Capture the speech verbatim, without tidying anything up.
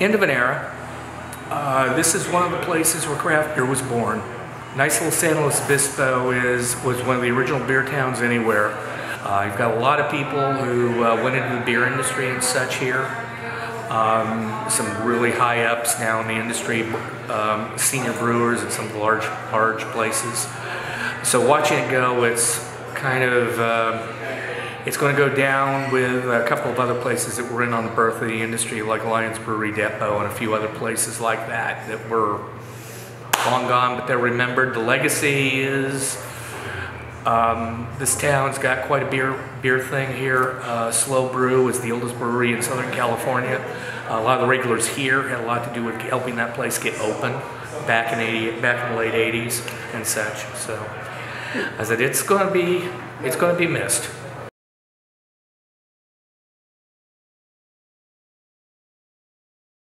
End of an era. Uh, this is one of the places where craft beer was born. Nice little San Luis Obispo is, was one of the original beer towns anywhere. Uh, you've got a lot of people who uh, went into the beer industry and such here. Um, some really high ups now in the industry, um, senior brewers at some of the large, large places. So watching it go, it's kind of, uh, it's going to go down with a couple of other places that were in on the birth of the industry, like Lions Brewery Depot and a few other places like that that were long gone, but they're remembered. The legacy is um, this town's got quite a beer beer thing here. Uh, Slow Brew is the oldest brewery in Southern California. Uh, a lot of the regulars here had a lot to do with helping that place get open back in eighty, back in the late eighties and such. So, as I said, it's going to be it's going to be missed.